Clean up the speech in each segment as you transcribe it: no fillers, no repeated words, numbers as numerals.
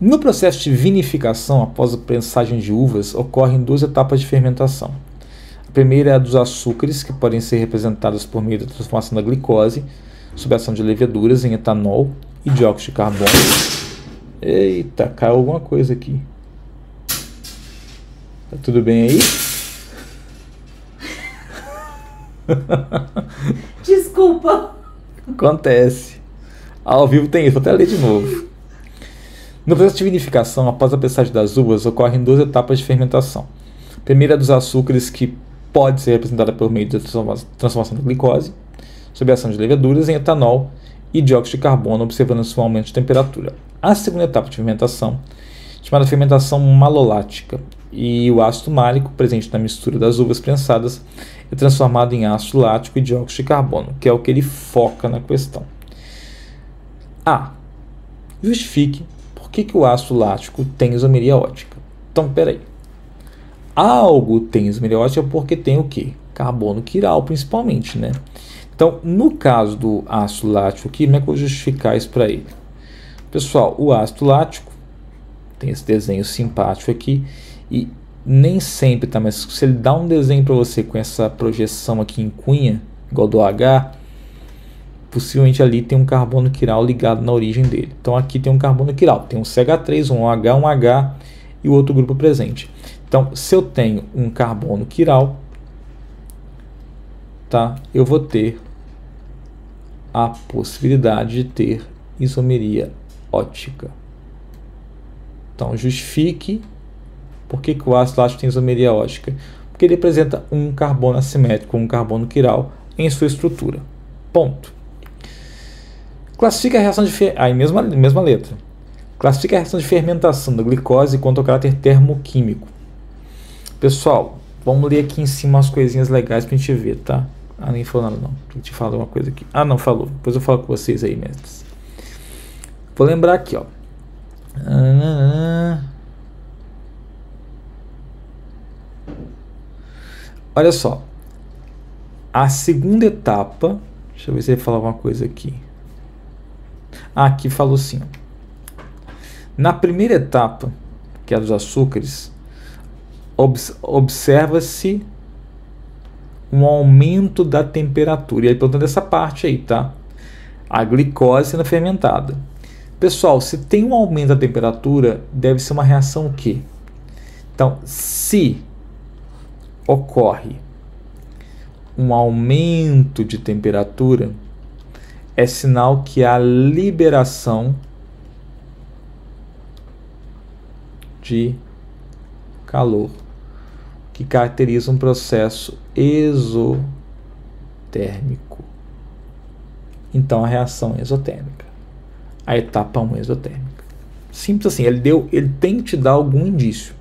No processo de vinificação, após a prensagem de uvas, ocorrem duas etapas de fermentação. A primeira é a dos açúcares, que podem ser representados por meio da transformação da glicose, sob a ação de leveduras, em etanol e dióxido de carbono. Eita, caiu alguma coisa aqui. Tá tudo bem aí? Desculpa! Acontece. Ao vivo tem isso, vou até ler de novo. No processo de vinificação, após a pressagem das uvas, ocorrem duas etapas de fermentação. A primeira é dos açúcares, que pode ser representada por meio da transformação da glicose, sob a ação de leveduras, em etanol e dióxido de carbono, observando-se um aumento de temperatura. A segunda etapa de fermentação, chamada fermentação malolática, e o ácido málico, presente na mistura das uvas prensadas, é transformado em ácido lático e dióxido de carbono, que é o que ele foca na questão. A. Justifique por que o ácido lático tem isomeria ótica. Então, peraí. Algo tem isomeria ótica porque tem o quê? Carbono quiral, principalmente, né? Então, no caso do ácido lático aqui, como é que eu vou justificar isso para ele? Pessoal, o ácido lático tem esse desenho simpático aqui e nem sempre, tá? Mas se ele dá um desenho para você com essa projeção aqui em cunha, igual do H, possivelmente ali tem um carbono quiral ligado na origem dele. Então, aqui tem um carbono quiral, tem um CH3, um OH, um H e o outro grupo presente. Então, se eu tenho um carbono quiral, tá, eu vou ter a possibilidade de ter isomeria ótica. Então, justifique por que o ácido lático tem isomeria ótica. Porque ele apresenta um carbono assimétrico, um carbono quiral, em sua estrutura. Ponto. Classifique a reação de mesma letra. Classifique a reação de fermentação da glicose quanto ao caráter termoquímico. Pessoal, vamos ler aqui em cima as coisinhas legais pra gente ver, tá? Ah, nem falou nada não. Tem que te falar uma coisa aqui. Ah, não, falou. Depois eu falo com vocês aí, mestres. Vou lembrar aqui, ó. Olha só. A segunda etapa... Deixa eu ver se ele fala alguma coisa aqui. Ah, aqui falou sim. Na primeira etapa, que é a dos açúcares... Observa-se um aumento da temperatura. E aí, portanto, essa parte aí, tá? A glicose sendo fermentada. Pessoal, se tem um aumento da temperatura, deve ser uma reação o quê? Então, se ocorre um aumento de temperatura, é sinal que há liberação de calor, que caracteriza um processo exotérmico. Então, a reação é exotérmica. A etapa 1 é exotérmica. Simples assim, ele tem que te dar algum indício.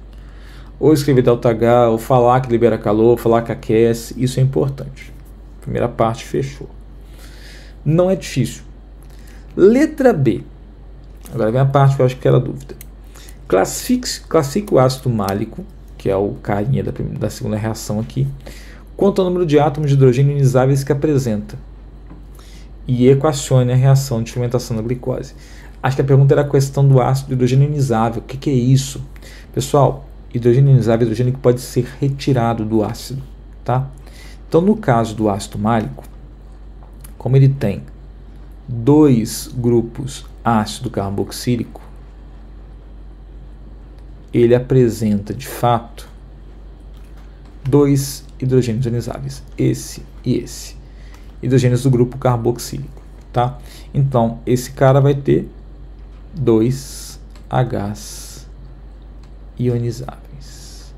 Ou escrever delta H, ou falar que libera calor, falar que aquece, isso é importante. Primeira parte, fechou. Não é difícil. Letra B. Agora vem a parte que eu acho que era a dúvida. Classifique o ácido málico, que é o carinha da segunda reação aqui, quanto ao número de átomos de hidrogênio ionizáveis que apresenta, e equacione a reação de fermentação da glicose. Acho que a pergunta era a questão do ácido hidrogênio ionizável. O que é isso? Pessoal, hidrogênio ionizável é hidrogênio que pode ser retirado do ácido, tá? Então, no caso do ácido málico, como ele tem dois grupos ácido carboxílico, ele apresenta, de fato, dois hidrogênios ionizáveis, esse e esse. Hidrogênios do grupo carboxílico, tá? Então, esse cara vai ter dois Hs ionizáveis.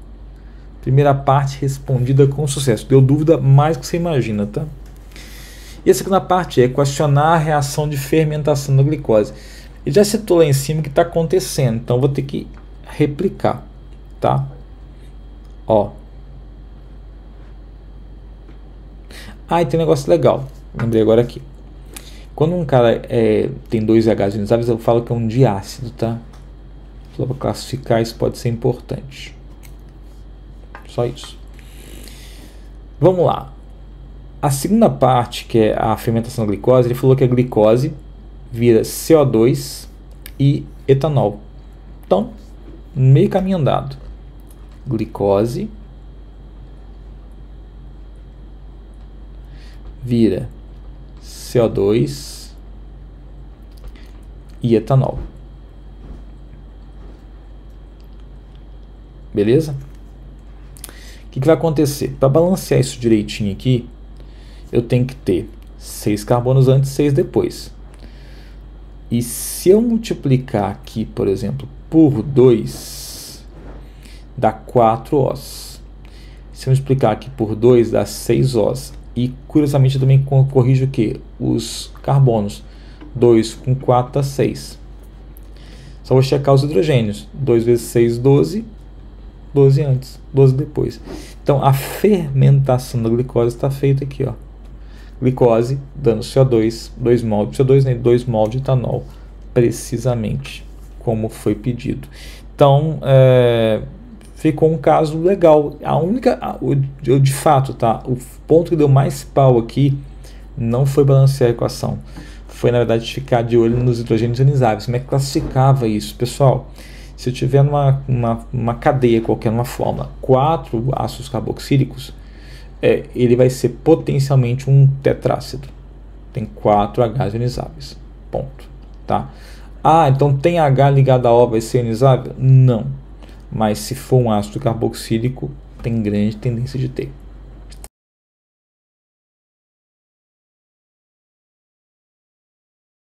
Primeira parte respondida com sucesso. Deu dúvida mais do que você imagina, tá? E a segunda parte é equacionar a reação de fermentação da glicose. Ele já citou lá em cima o que está acontecendo, então eu vou ter que replicar, tá? Ó. Ah, e tem um negócio legal. Lembrei agora aqui. Quando um cara tem dois Hs ionizáveis, eu falo que é um diácido, tá? Só para classificar, isso pode ser importante. Só isso. Vamos lá. A segunda parte, que é a fermentação da glicose, ele falou que a glicose vira CO2 e etanol. Então, meio caminho andado. Glicose vira CO2 e etanol. Beleza? O que vai acontecer? Para balancear isso direitinho aqui, eu tenho que ter 6 carbonos antes e 6 depois. E se eu multiplicar aqui, por exemplo, por 2, dá 4 Os. Se eu multiplicar aqui por 2, dá 6 Os. E, curiosamente, eu também corrijo o quê? Os carbonos. 2 com 4 dá 6. Só vou checar os hidrogênios. 2 vezes 6, 12. 12 antes, 12 depois. Então, a fermentação da glicose está feita aqui, ó. Glicose dando CO2, 2 moles de CO2, né? 2 moles de etanol, precisamente como foi pedido. Então, ficou um caso legal. A única, de fato, tá? O ponto que deu mais pau aqui não foi balancear a equação. Foi, na verdade, ficar de olho nos hidrogênios ionizáveis. Como é que classificava isso, pessoal? Se eu tiver uma cadeia qualquer, uma fórmula, 4 ácidos carboxílicos, ele vai ser potencialmente um tetrácido. Tem 4 Hs ionizáveis. Ponto. Tá? Ah, então tem H ligado a O vai ser ionizável? Não. Mas se for um ácido carboxílico, tem grande tendência de ter.